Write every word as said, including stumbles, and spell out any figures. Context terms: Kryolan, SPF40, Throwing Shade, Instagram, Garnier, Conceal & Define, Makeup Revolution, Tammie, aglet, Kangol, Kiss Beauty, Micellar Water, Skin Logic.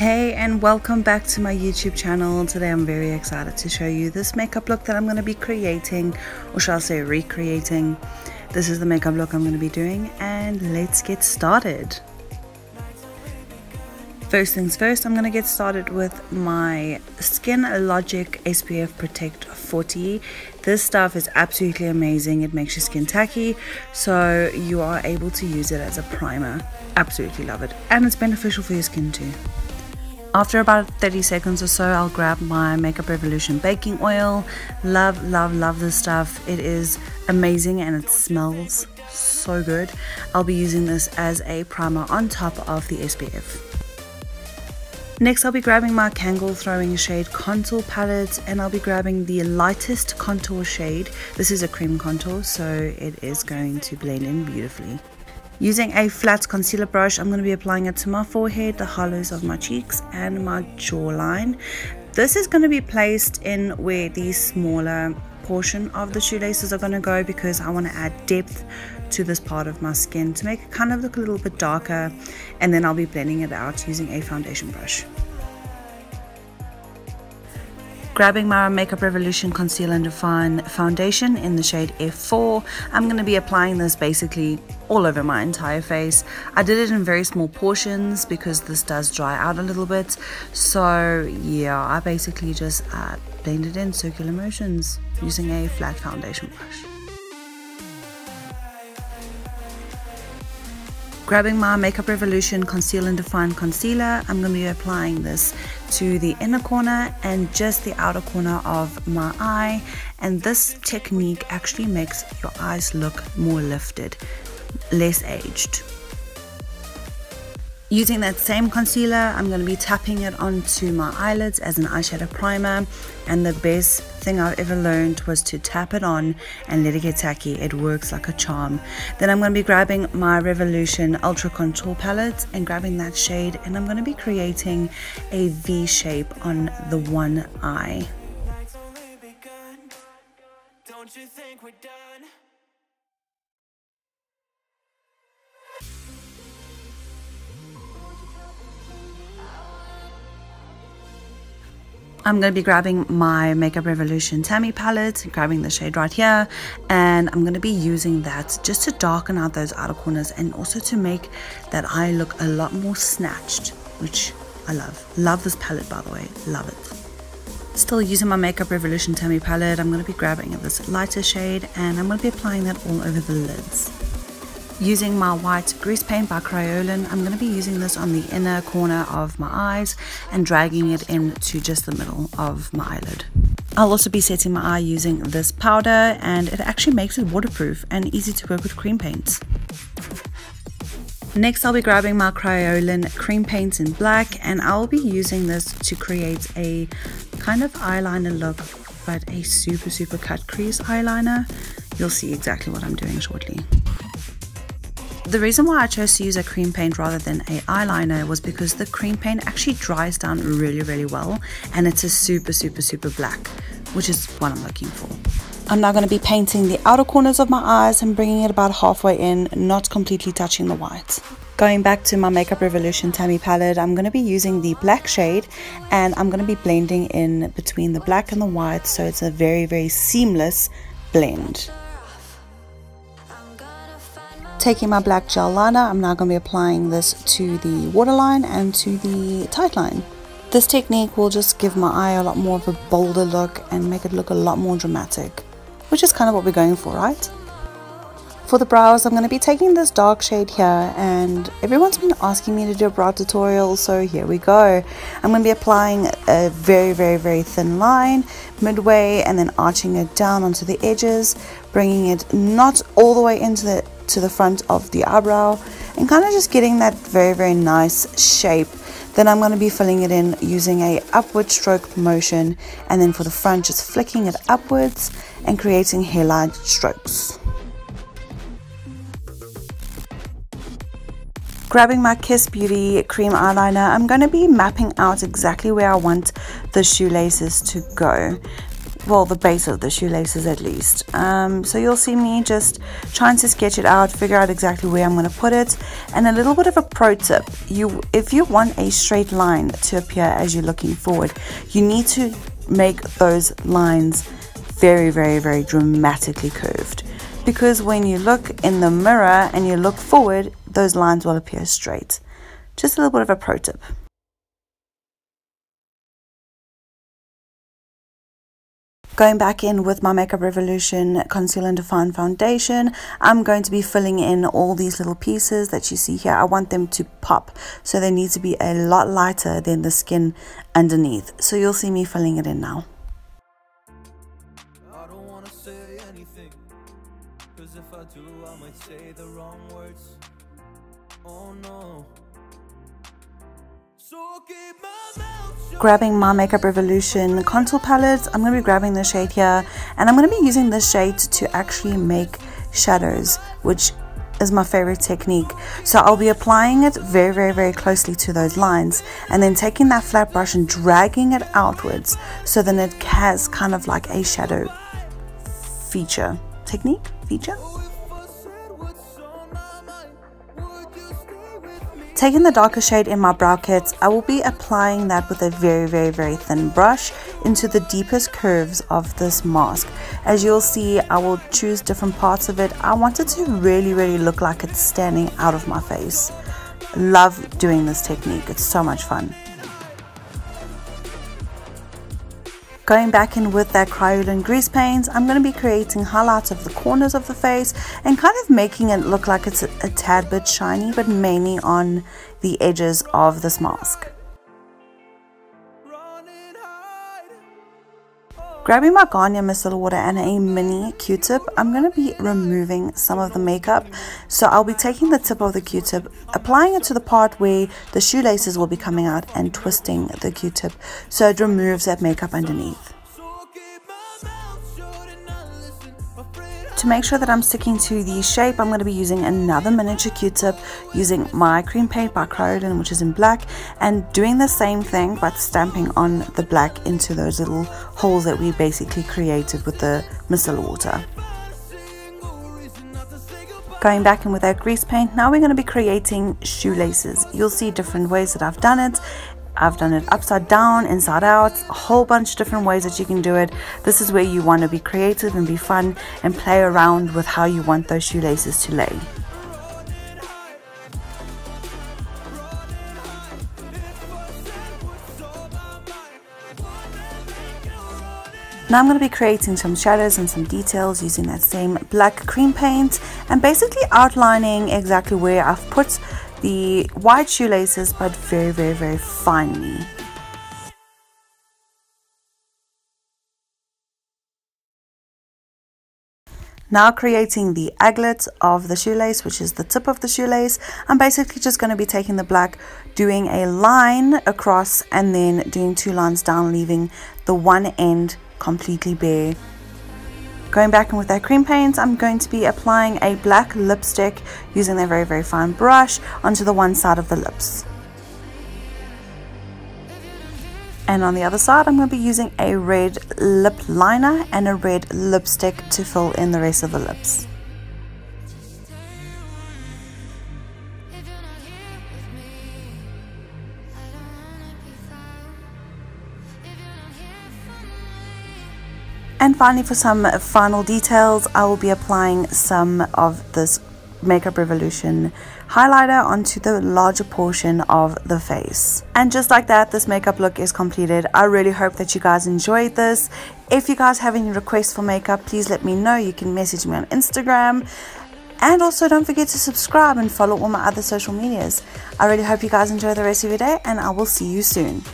Hey and welcome back to my YouTube channel. Today I'm very excited to show you this makeup look that I'm going to be creating, or shall I say recreating. This is the makeup look I'm going to be doing, and let's get started. First things first, I'm going to get started with my Skin Logic S P F Protect forty. This stuff is absolutely amazing. It makes your skin tacky, so you are able to use it as a primer. Absolutely love it. And it's beneficial for your skin too. After about thirty seconds or so, I'll grab my Makeup Revolution baking oil. Love, love, love this stuff. It is amazing and it smells so good. I'll be using this as a primer on top of the S P F. Next, I'll be grabbing my Kangol Throwing Shade contour palette, and I'll be grabbing the lightest contour shade. This is a cream contour, so it is going to blend in beautifully. Using a flat concealer brush, I'm going to be applying it to my forehead, the hollows of my cheeks, and my jawline. This is going to be placed in where the smaller portion of the shoelaces are going to go, because I want to add depth to this part of my skin to make it kind of look a little bit darker, and then I'll be blending it out using a foundation brush. Grabbing my Makeup Revolution Conceal and Define foundation in the shade F four, I'm going to be applying this basically all over my entire face. I did it in very small portions because this does dry out a little bit, so yeah, I basically just uh, blended in circular motions using a flat foundation brush. Grabbing my Makeup Revolution Conceal and Define Concealer, I'm going to be applying this to the inner corner and just the outer corner of my eye. And this technique actually makes your eyes look more lifted, less aged. Using that same concealer, I'm going to be tapping it onto my eyelids as an eyeshadow primer. And the best thing I've ever learned was to tap it on and let it get tacky. It works like a charm. Then I'm going to be grabbing my Revolution Ultra Contour palette and grabbing that shade. And I'm going to be creating a V shape on the one eye. Don't you think we're done? I'm going to be grabbing my Makeup Revolution Tammie palette, grabbing the shade right here, and I'm going to be using that just to darken out those outer corners and also to make that eye look a lot more snatched, which I love. Love this palette, by the way. Love it. Still using my Makeup Revolution Tammie palette, I'm going to be grabbing this lighter shade, and I'm going to be applying that all over the lids. Using my white grease paint by Kryolan, I'm going to be using this on the inner corner of my eyes and dragging it into just the middle of my eyelid. I'll also be setting my eye using this powder, and it actually makes it waterproof and easy to work with cream paints. Next, I'll be grabbing my Kryolan cream paint in black, and I'll be using this to create a kind of eyeliner look, but a super super cut crease eyeliner. You'll see exactly what I'm doing shortly. The reason why I chose to use a cream paint rather than an eyeliner was because the cream paint actually dries down really, really well, and it's a super, super, super black, which is what I'm looking for. I'm now going to be painting the outer corners of my eyes and bringing it about halfway in, not completely touching the white. Going back to my Makeup Revolution Tammie palette, I'm going to be using the black shade, and I'm going to be blending in between the black and the white, so it's a very, very seamless blend. Taking my black gel liner, I'm now going to be applying this to the waterline and to the tightline. This technique will just give my eye a lot more of a bolder look and make it look a lot more dramatic, which is kind of what we're going for, right? For the brows, I'm going to be taking this dark shade here, and everyone's been asking me to do a brow tutorial, so here we go. I'm going to be applying a very, very, very thin line midway and then arching it down onto the edges, bringing it not all the way into the to the front of the eyebrow, and kind of just getting that very, very nice shape. Then I'm going to be filling it in using a upward stroke motion, and then for the front, just flicking it upwards and creating hairline strokes. Grabbing my Kiss Beauty cream eyeliner, I'm going to be mapping out exactly where I want the shoelaces to go. well, the base of the shoelaces at least. Um, so you'll see me just trying to sketch it out, figure out exactly where I'm going to put it. And a little bit of a pro tip, you, if you want a straight line to appear as you're looking forward, you need to make those lines very, very, very dramatically curved. Because when you look in the mirror and you look forward, those lines will appear straight. Just a little bit of a pro tip. Going back in with my Makeup Revolution Conceal and Define foundation, I'm going to be filling in all these little pieces that you see here. I want them to pop, so they need to be a lot lighter than the skin underneath. So you'll see me filling it in now. I don't want to say anything, because if I do, I might say the wrong words. Oh no. So keep my mouth shut. Grabbing my Makeup Revolution contour palette, I'm going to be grabbing the shade here, and I'm going to be using this shade to actually make shadows, which is my favorite technique. So I'll be applying it very, very, very closely to those lines, and then taking that flat brush and dragging it outwards, so then it has kind of like a shadow feature. Technique? Feature? Taking the darker shade in my brow kit, I will be applying that with a very, very, very thin brush into the deepest curves of this mask. As you'll see, I will choose different parts of it. I want it to really, really look like it's standing out of my face. Love doing this technique. It's so much fun. Going back in with that Kryolan grease paint, I'm going to be creating highlights of the corners of the face and kind of making it look like it's a, a tad bit shiny, but mainly on the edges of this mask. Grabbing my Garnier Micellar Water and a mini Q-tip, I'm going to be removing some of the makeup. So I'll be taking the tip of the Q-tip, applying it to the part where the shoelaces will be coming out, and twisting the Q-tip so it removes that makeup underneath. To make sure that I'm sticking to the shape, I'm going to be using another miniature Q-tip, using my cream paint by Kryolan, which is in black, and doing the same thing but stamping on the black into those little holes that we basically created with the micellar water. Going back in with our grease paint, now we're going to be creating shoelaces. You'll see different ways that I've done it. I've done it upside down, inside out, a whole bunch of different ways that you can do it. This is where you want to be creative and be fun and play around with how you want those shoelaces to lay. Now I'm going to be creating some shadows and some details using that same black cream paint, and basically outlining exactly where I've put the wide shoelaces, but very, very, very finely. Now creating the aglet of the shoelace, which is the tip of the shoelace. I'm basically just going to be taking the black, doing a line across, and then doing two lines down, leaving the one end completely bare. Going back in with that cream paint, I'm going to be applying a black lipstick using that very, very fine brush onto the one side of the lips. And on the other side, I'm going to be using a red lip liner and a red lipstick to fill in the rest of the lips. And finally, for some final details, I will be applying some of this Makeup Revolution highlighter onto the larger portion of the face. And just like that, this makeup look is completed. I really hope that you guys enjoyed this. If you guys have any requests for makeup, please let me know. You can message me on Instagram. And also, don't forget to subscribe and follow all my other social medias. I really hope you guys enjoy the rest of your day, and I will see you soon.